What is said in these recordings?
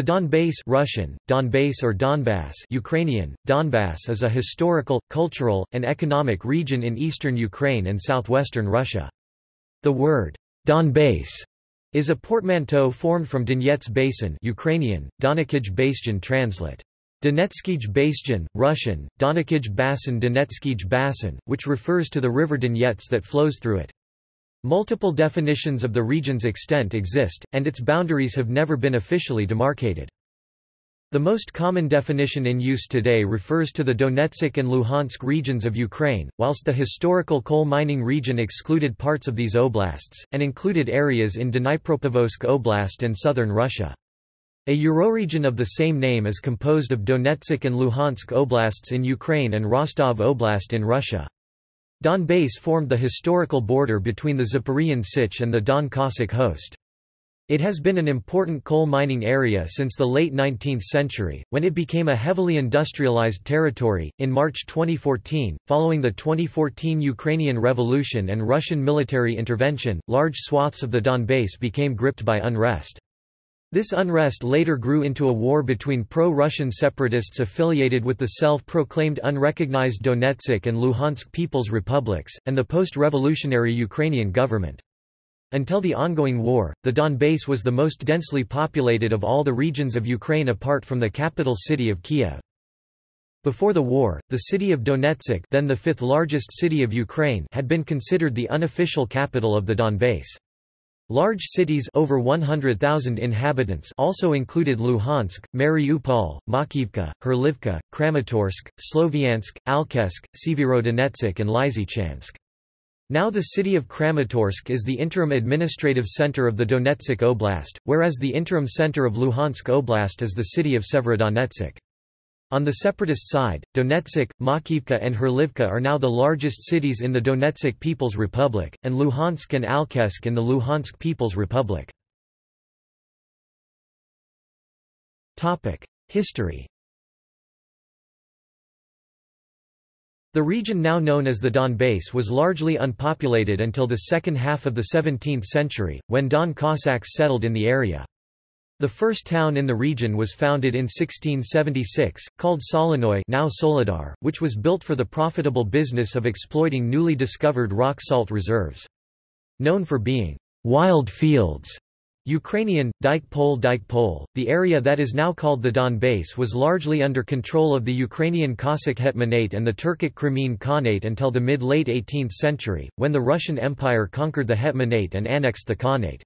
The Donbass (Russian: Donbass or Donbass, Ukrainian: Donbass) is a historical, cultural, and economic region in eastern Ukraine and southwestern Russia. The word Donbass is a portmanteau formed from Donetsk Basin (Ukrainian: Donetsk Basin, translate Donetskij Basin, Russian: Donetsk Basin, Donetskij Basin), which refers to the river Donets that flows through it. Multiple definitions of the region's extent exist, and its boundaries have never been officially demarcated. The most common definition in use today refers to the Donetsk and Luhansk regions of Ukraine, whilst the historical coal mining region excluded parts of these oblasts, and included areas in Dnipropetrovsk Oblast and southern Russia. A euroregion of the same name is composed of Donetsk and Luhansk oblasts in Ukraine and Rostov Oblast in Russia. Donbass formed the historical border between the Zaporizhian Sich and the Don Cossack Host. It has been an important coal mining area since the late 19th century, when it became a heavily industrialized territory. In March 2014, following the 2014 Ukrainian Revolution and Russian military intervention, large swaths of the Donbass became gripped by unrest. This unrest later grew into a war between pro-Russian separatists affiliated with the self-proclaimed unrecognized Donetsk and Luhansk People's Republics, and the post-revolutionary Ukrainian government. Until the ongoing war, the Donbass was the most densely populated of all the regions of Ukraine apart from the capital city of Kiev. Before the war, the city of Donetsk, then the fifth largest city of Ukraine, had been considered the unofficial capital of the Donbass. Large cities over 100,000 inhabitants also included Luhansk, Mariupol, Makivka, Horlivka, Kramatorsk, Sloviansk, Alchevsk, Severodonetsk and Lysychansk. Now the city of Kramatorsk is the interim administrative center of the Donetsk Oblast, whereas the interim center of Luhansk Oblast is the city of Severodonetsk. On the separatist side, Donetsk, Makivka and Horlivka are now the largest cities in the Donetsk People's Republic, and Luhansk and Alchevsk in the Luhansk People's Republic. History. The region now known as the Donbass was largely unpopulated until the second half of the 17th century, when Don Cossacks settled in the area. The first town in the region was founded in 1676, called Solanoi, now Solidar, which was built for the profitable business of exploiting newly discovered rock salt reserves. Known for being wild fields, Ukrainian, dykpol, the area that is now called the Donbass was largely under control of the Ukrainian Cossack Hetmanate and the Turkic Crimean Khanate until the mid-late 18th century, when the Russian Empire conquered the Hetmanate and annexed the Khanate.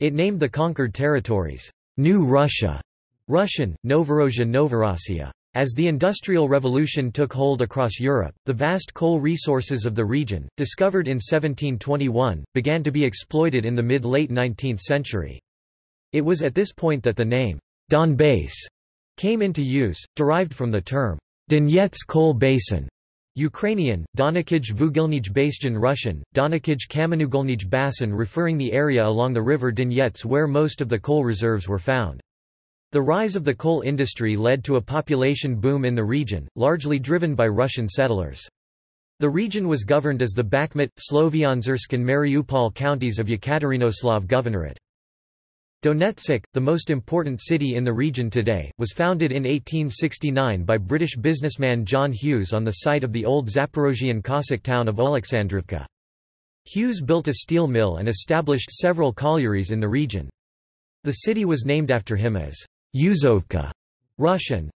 It named the conquered territories New Russia, Russian Novorossia, Novorossia. As the Industrial Revolution took hold across Europe, the vast coal resources of the region, discovered in 1721, began to be exploited in the mid-late 19th century. It was at this point that the name Donbass came into use, derived from the term Donetsk coal basin. Ukrainian, Donetsk Vugilnij Basin, Russian, Donetsk Kamenugolnij Basin, referring the area along the river Donets where most of the coal reserves were found. The rise of the coal industry led to a population boom in the region, largely driven by Russian settlers. The region was governed as the Bakhmut, Slovyanzirsk and Mariupol counties of Yekaterinoslav Governorate. Donetsk, the most important city in the region today, was founded in 1869 by British businessman John Hughes on the site of the old Zaporizhian Cossack town of Oleksandrovka. Hughes built a steel mill and established several collieries in the region. The city was named after him as Yuzovka, Russian.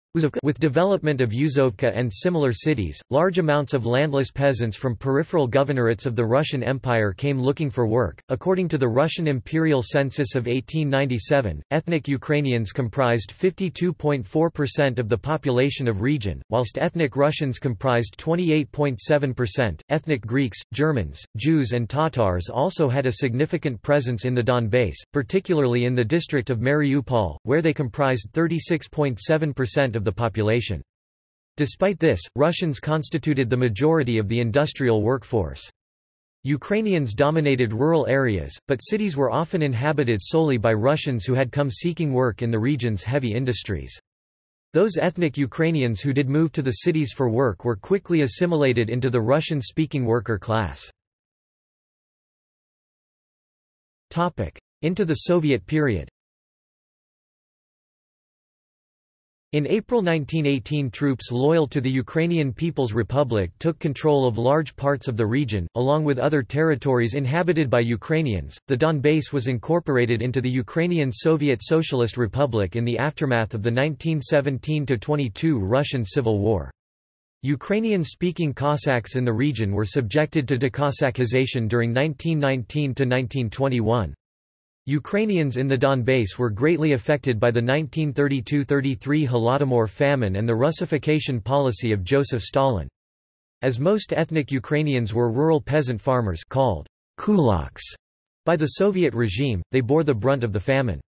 With development of Yuzovka and similar cities, large amounts of landless peasants from peripheral governorates of the Russian Empire came looking for work. According to the Russian Imperial Census of 1897, ethnic Ukrainians comprised 52.4% of the population of region, whilst ethnic Russians comprised 28.7%. Ethnic Greeks, Germans, Jews and Tatars also had a significant presence in the Donbass, particularly in the district of Mariupol, where they comprised 36.7% of the population. Despite this, Russians constituted the majority of the industrial workforce. Ukrainians dominated rural areas, but cities were often inhabited solely by Russians who had come seeking work in the region's heavy industries. Those ethnic Ukrainians who did move to the cities for work were quickly assimilated into the Russian-speaking worker class. Into the Soviet period. In April 1918, troops loyal to the Ukrainian People's Republic took control of large parts of the region, along with other territories inhabited by Ukrainians. The Donbass was incorporated into the Ukrainian Soviet Socialist Republic in the aftermath of the 1917–22 Russian Civil War. Ukrainian-speaking Cossacks in the region were subjected to decossacization during 1919–1921. Ukrainians in the Donbass were greatly affected by the 1932–33 Holodomor famine and the Russification policy of Joseph Stalin. As most ethnic Ukrainians were rural peasant farmers called kulaks by the Soviet regime, they bore the brunt of the famine.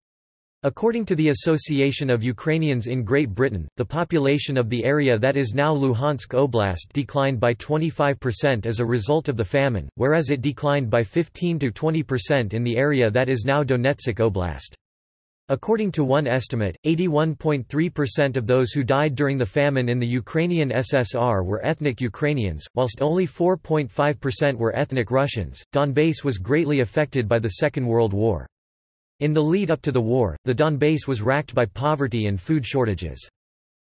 According to the Association of Ukrainians in Great Britain, the population of the area that is now Luhansk Oblast declined by 25% as a result of the famine, whereas it declined by 15–20% in the area that is now Donetsk Oblast. According to one estimate, 81.3% of those who died during the famine in the Ukrainian SSR were ethnic Ukrainians, whilst only 4.5% were ethnic Russians. Donbass was greatly affected by the Second World War. In the lead up to the war, the Donbass was racked by poverty and food shortages.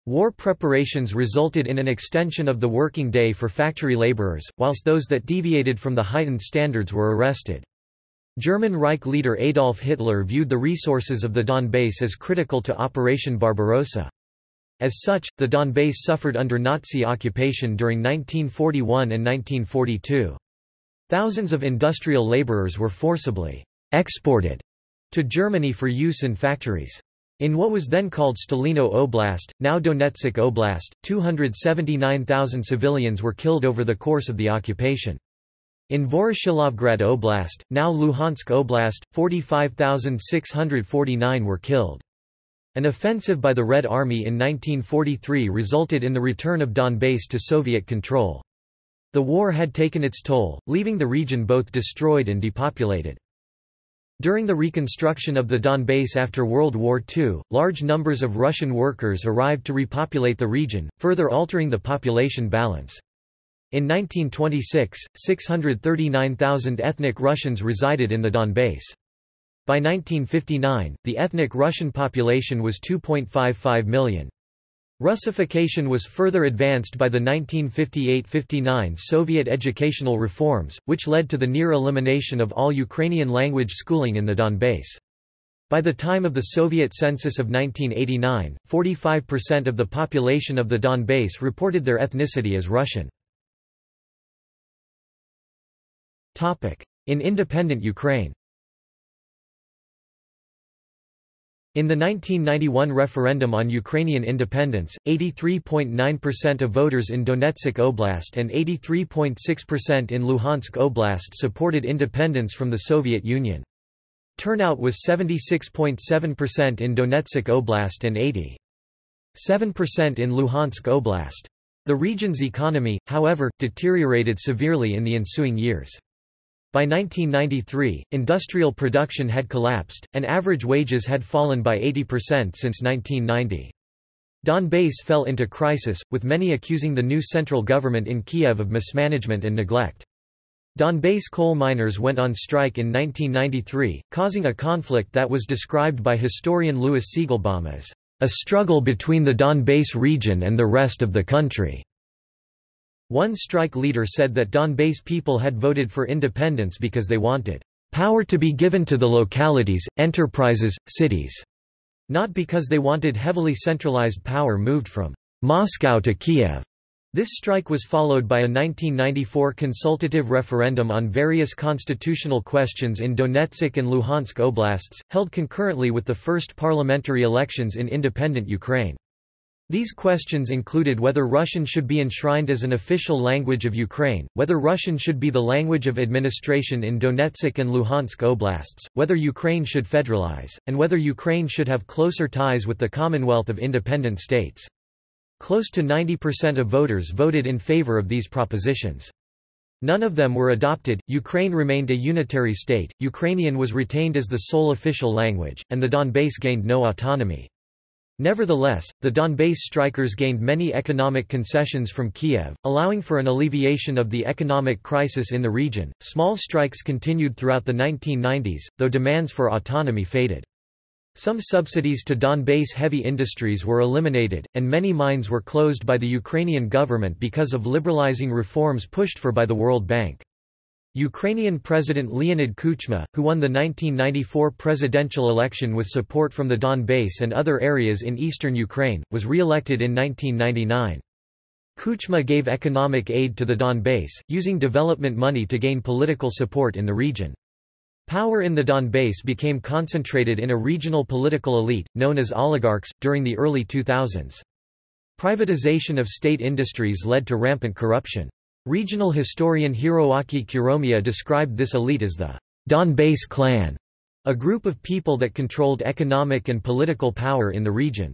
War preparations resulted in an extension of the working day for factory laborers, whilst those that deviated from the heightened standards were arrested. German Reich leader Adolf Hitler viewed the resources of the Donbass as critical to Operation Barbarossa. As such, the Donbass suffered under Nazi occupation during 1941 and 1942. Thousands of industrial laborers were forcibly exported to Germany for use in factories. In what was then called Stolino Oblast, now Donetsk Oblast, 279,000 civilians were killed over the course of the occupation. In Voroshilovgrad Oblast, now Luhansk Oblast, 45,649 were killed. An offensive by the Red Army in 1943 resulted in the return of Donbass to Soviet control. The war had taken its toll, leaving the region both destroyed and depopulated. During the reconstruction of the Donbass after World War II, large numbers of Russian workers arrived to repopulate the region, further altering the population balance. In 1926, 639,000 ethnic Russians resided in the Donbass. By 1959, the ethnic Russian population was 2.55 million. Russification was further advanced by the 1958–59 Soviet educational reforms, which led to the near elimination of all Ukrainian language schooling in the Donbass. By the time of the Soviet census of 1989, 45% of the population of the Donbass reported their ethnicity as Russian. In independent Ukraine. In the 1991 referendum on Ukrainian independence, 83.9% of voters in Donetsk Oblast and 83.6% in Luhansk Oblast supported independence from the Soviet Union. Turnout was 76.7% in Donetsk Oblast and 87% in Luhansk Oblast. The region's economy, however, deteriorated severely in the ensuing years. By 1993, industrial production had collapsed, and average wages had fallen by 80% since 1990. Donbass fell into crisis, with many accusing the new central government in Kiev of mismanagement and neglect. Donbass coal miners went on strike in 1993, causing a conflict that was described by historian Louis Siegelbaum as a struggle between the Donbass region and the rest of the country. One strike leader said that Donbass people had voted for independence because they wanted power to be given to the localities, enterprises, cities, not because they wanted heavily centralized power moved from Moscow to Kiev. This strike was followed by a 1994 consultative referendum on various constitutional questions in Donetsk and Luhansk oblasts, held concurrently with the first parliamentary elections in independent Ukraine. These questions included whether Russian should be enshrined as an official language of Ukraine, whether Russian should be the language of administration in Donetsk and Luhansk oblasts, whether Ukraine should federalize, and whether Ukraine should have closer ties with the Commonwealth of Independent States. Close to 90% of voters voted in favor of these propositions. None of them were adopted. Ukraine remained a unitary state, Ukrainian was retained as the sole official language, and the Donbass gained no autonomy. Nevertheless, the Donbass strikers gained many economic concessions from Kiev, allowing for an alleviation of the economic crisis in the region. Small strikes continued throughout the 1990s, though demands for autonomy faded. Some subsidies to Donbass heavy industries were eliminated, and many mines were closed by the Ukrainian government because of liberalizing reforms pushed for by the World Bank. Ukrainian President Leonid Kuchma, who won the 1994 presidential election with support from the Donbass and other areas in eastern Ukraine, was re-elected in 1999. Kuchma gave economic aid to the Donbass, using development money to gain political support in the region. Power in the Donbass became concentrated in a regional political elite, known as oligarchs, during the early 2000s. Privatization of state industries led to rampant corruption. Regional historian Hiroaki Kuromiya described this elite as the Donbass clan, a group of people that controlled economic and political power in the region.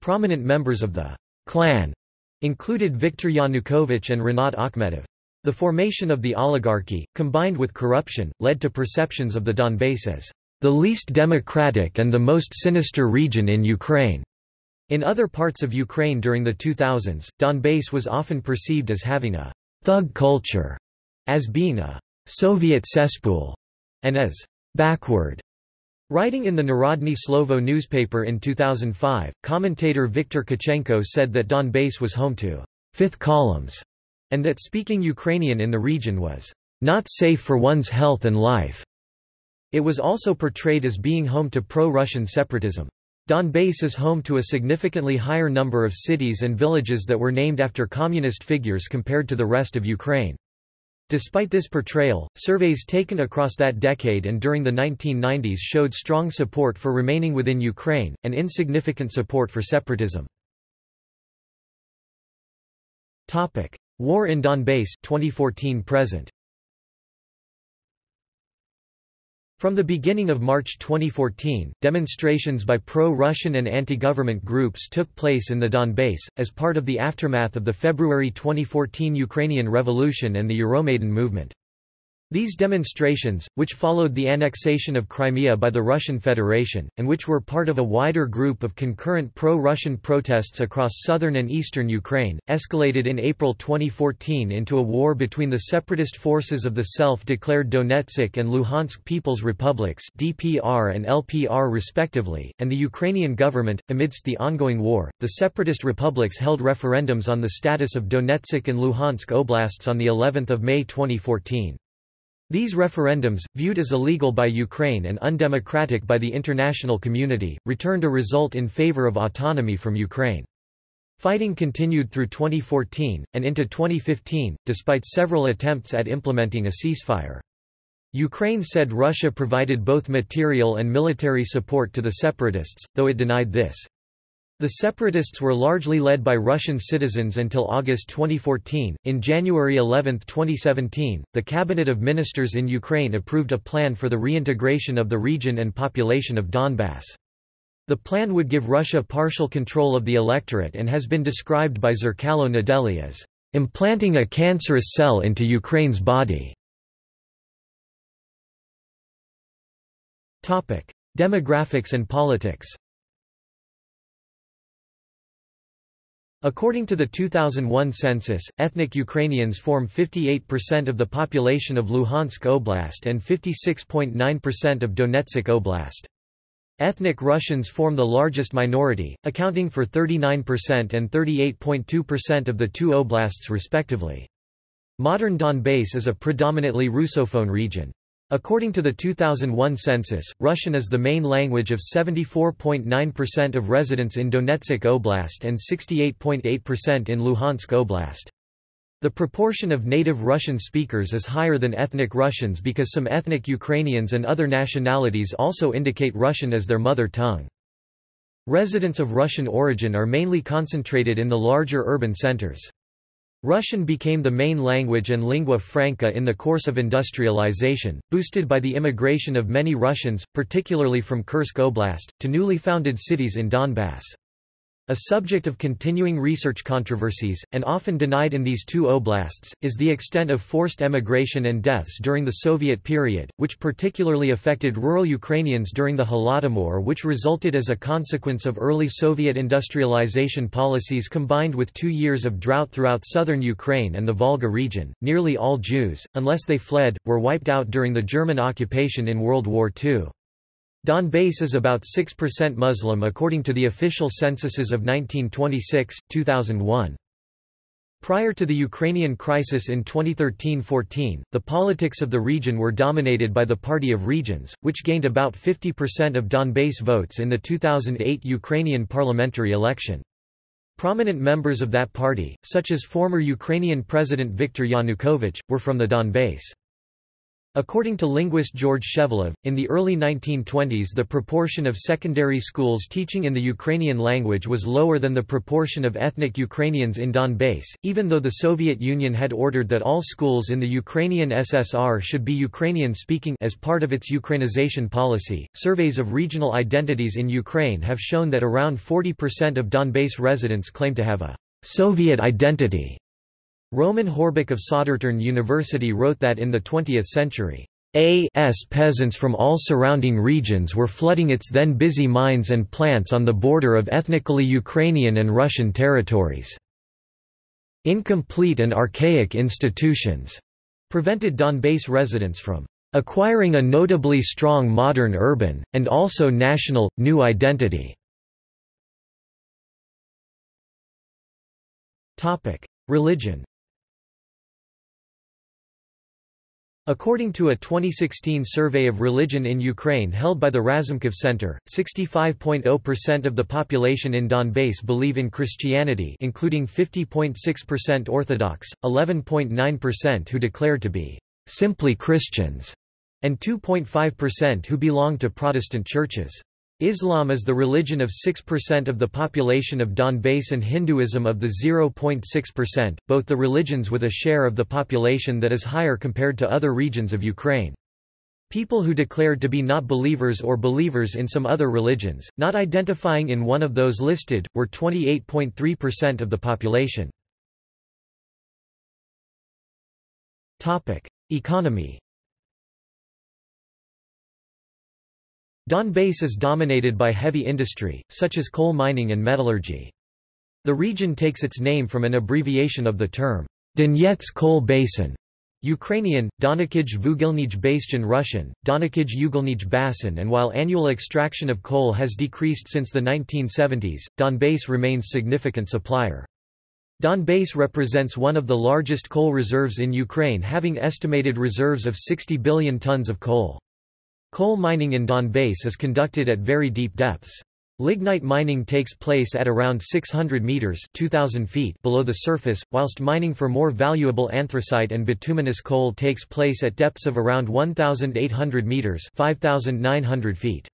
Prominent members of the clan included Viktor Yanukovych and Renat Akhmetov. The formation of the oligarchy, combined with corruption, led to perceptions of the Donbass as the least democratic and the most sinister region in Ukraine. In other parts of Ukraine during the 2000s, Donbass was often perceived as having a thug culture, as being a Soviet cesspool, and as backward. Writing in the Narodny Slovo newspaper in 2005, commentator Viktor Kachenko said that Donbass was home to fifth columns, and that speaking Ukrainian in the region was not safe for one's health and life. It was also portrayed as being home to pro-Russian separatism. Donbass is home to a significantly higher number of cities and villages that were named after communist figures compared to the rest of Ukraine. Despite this portrayal, surveys taken across that decade and during the 1990s showed strong support for remaining within Ukraine, and insignificant support for separatism. Topic: War in Donbass 2014-present. From the beginning of March 2014, demonstrations by pro-Russian and anti-government groups took place in the Donbass, as part of the aftermath of the February 2014 Ukrainian Revolution and the Euromaidan movement. These demonstrations, which followed the annexation of Crimea by the Russian Federation, and which were part of a wider group of concurrent pro-Russian protests across southern and eastern Ukraine, escalated in April 2014 into a war between the separatist forces of the self-declared Donetsk and Luhansk People's Republics (DPR and LPR) respectively, and the Ukrainian government. Amidst the ongoing war, the separatist republics held referendums on the status of Donetsk and Luhansk oblasts on the 11th of May 2014. These referendums, viewed as illegal by Ukraine and undemocratic by the international community, returned a result in favor of autonomy from Ukraine. Fighting continued through 2014, and into 2015, despite several attempts at implementing a ceasefire. Ukraine said Russia provided both material and military support to the separatists, though it denied this. The separatists were largely led by Russian citizens until August 2014. In January 11, 2017, the Cabinet of Ministers in Ukraine approved a plan for the reintegration of the region and population of Donbass. The plan would give Russia partial control of the electorate and has been described by Zerkalo Nadeli as implanting a cancerous cell into Ukraine's body. Topic: Demographics and politics. According to the 2001 census, ethnic Ukrainians form 58% of the population of Luhansk Oblast and 56.9% of Donetsk Oblast. Ethnic Russians form the largest minority, accounting for 39% and 38.2% of the two oblasts respectively. Modern Donbass is a predominantly Russophone region. According to the 2001 census, Russian is the main language of 74.9% of residents in Donetsk Oblast and 68.8% in Luhansk Oblast. The proportion of native Russian speakers is higher than ethnic Russians because some ethnic Ukrainians and other nationalities also indicate Russian as their mother tongue. Residents of Russian origin are mainly concentrated in the larger urban centers. Russian became the main language and lingua franca in the course of industrialization, boosted by the immigration of many Russians, particularly from Kursk Oblast, to newly founded cities in Donbass. A subject of continuing research controversies, and often denied in these two oblasts, is the extent of forced emigration and deaths during the Soviet period, which particularly affected rural Ukrainians during the Holodomor, which resulted as a consequence of early Soviet industrialization policies combined with 2 years of drought throughout southern Ukraine and the Volga region. Nearly all Jews, unless they fled, were wiped out during the German occupation in World War II. Donbass is about 6% Muslim according to the official censuses of 1926, 2001. Prior to the Ukrainian crisis in 2013-14, the politics of the region were dominated by the Party of Regions, which gained about 50% of Donbass votes in the 2008 Ukrainian parliamentary election. Prominent members of that party, such as former Ukrainian President Viktor Yanukovych, were from the Donbass. According to linguist George Shevelov, in the early 1920s the proportion of secondary schools teaching in the Ukrainian language was lower than the proportion of ethnic Ukrainians in Donbass, even though the Soviet Union had ordered that all schools in the Ukrainian SSR should be Ukrainian-speaking as part of its Ukrainization policy. Surveys of regional identities in Ukraine have shown that around 40% of Donbass residents claim to have a Soviet identity. Roman Horbik of Södertörn University wrote that in the 20th century, "as peasants from all surrounding regions were flooding its then busy mines and plants on the border of ethnically Ukrainian and Russian territories. Incomplete and archaic institutions prevented Donbass residents from acquiring a notably strong modern urban, and also national, new identity." Religion. According to a 2016 survey of religion in Ukraine held by the Razumkov Center, 65.0% of the population in Donbass believe in Christianity, including 50.6% Orthodox, 11.9% who declare to be simply Christians, and 2.5% who belong to Protestant churches. Islam is the religion of 6% of the population of Donbass and Hinduism of the 0.6%, both the religions with a share of the population that is higher compared to other regions of Ukraine. People who declared to be not believers or believers in some other religions, not identifying in one of those listed, were 28.3% of the population. Economy. Donbass is dominated by heavy industry, such as coal mining and metallurgy. The region takes its name from an abbreviation of the term, Donetsk coal basin, Ukrainian, Donetsk Vugelnij Bastion Russian, Donetsk Ugelnij Basin, and while annual extraction of coal has decreased since the 1970s, Donbass remains significant supplier. Donbass represents one of the largest coal reserves in Ukraine, having estimated reserves of 60 billion tons of coal. Coal mining in Donbass is conducted at very deep depths. Lignite mining takes place at around 600 meters (2,000 feet) below the surface, whilst mining for more valuable anthracite and bituminous coal takes place at depths of around 1,800 meters (5,900 feet).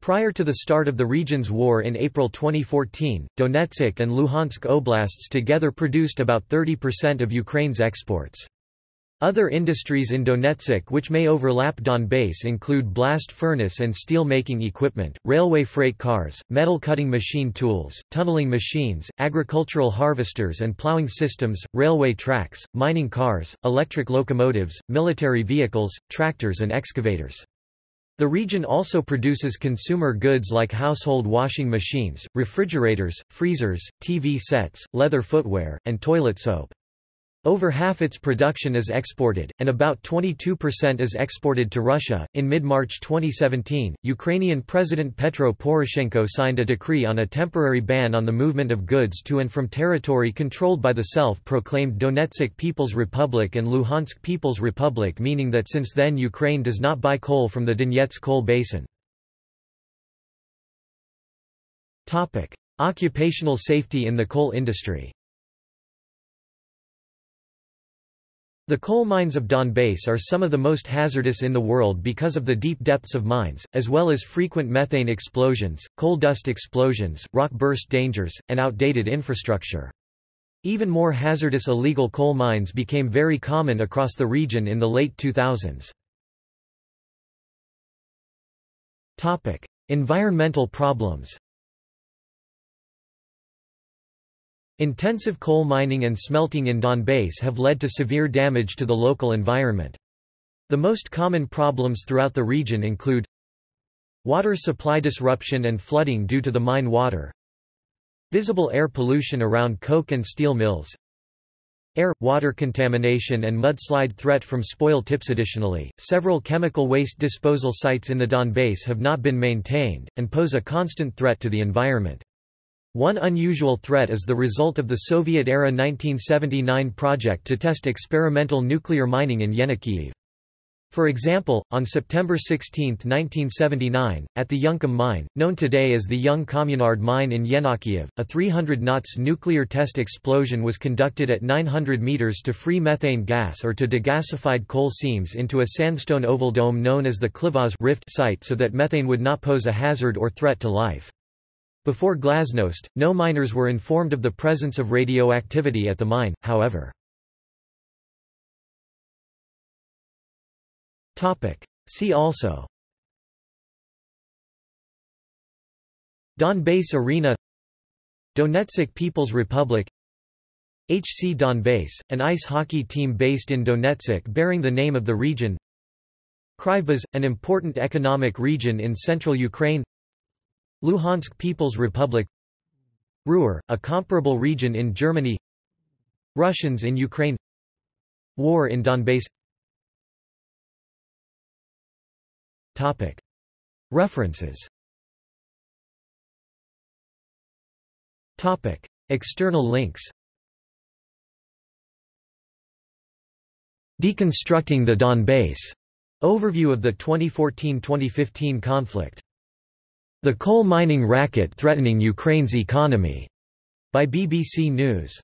Prior to the start of the region's war in April 2014, Donetsk and Luhansk oblasts together produced about 30% of Ukraine's exports. Other industries in Donetsk which may overlap Donbass include blast furnace and steel making equipment, railway freight cars, metal cutting machine tools, tunneling machines, agricultural harvesters and plowing systems, railway tracks, mining cars, electric locomotives, military vehicles, tractors and excavators. The region also produces consumer goods like household washing machines, refrigerators, freezers, TV sets, leather footwear, and toilet soap. Over half its production is exported, and about 22% is exported to Russia. In mid-March 2017, Ukrainian President Petro Poroshenko signed a decree on a temporary ban on the movement of goods to and from territory controlled by the self-proclaimed Donetsk People's Republic and Luhansk People's Republic, meaning that since then Ukraine does not buy coal from the Donetsk coal basin. Topic: Occupational safety in the coal industry. The coal mines of Donbass are some of the most hazardous in the world because of the deep depths of mines, as well as frequent methane explosions, coal dust explosions, rock burst dangers, and outdated infrastructure. Even more hazardous illegal coal mines became very common across the region in the late 2000s. Topic: Environmental problems. Intensive coal mining and smelting in Donbass have led to severe damage to the local environment. The most common problems throughout the region include water supply disruption and flooding due to the mine water, visible air pollution around coke and steel mills, air, water contamination and mudslide threat from spoil tips. Additionally, several chemical waste disposal sites in the Donbass have not been maintained, and pose a constant threat to the environment. One unusual threat is the result of the Soviet-era 1979 project to test experimental nuclear mining in Yenakiiv. For example, on September 16, 1979, at the Yunkum mine, known today as the Young Communard mine in Yenakiiv, a 300 knots nuclear test explosion was conducted at 900 meters to free methane gas or to degasified coal seams into a sandstone oval dome known as the Klivaz rift site so that methane would not pose a hazard or threat to life. Before Glasnost, no miners were informed of the presence of radioactivity at the mine, however. See also Donbass Arena, Donetsk People's Republic, HC Donbass, an ice hockey team based in Donetsk bearing the name of the region, Krivbaz, an important economic region in central Ukraine, Luhansk People's Republic, Ruhr, a comparable region in Germany, Russians in Ukraine, War in Donbass. References. External links. Deconstructing the Donbass. Overview of the 2014-2015 conflict. The coal mining racket threatening Ukraine's economy. By BBC News.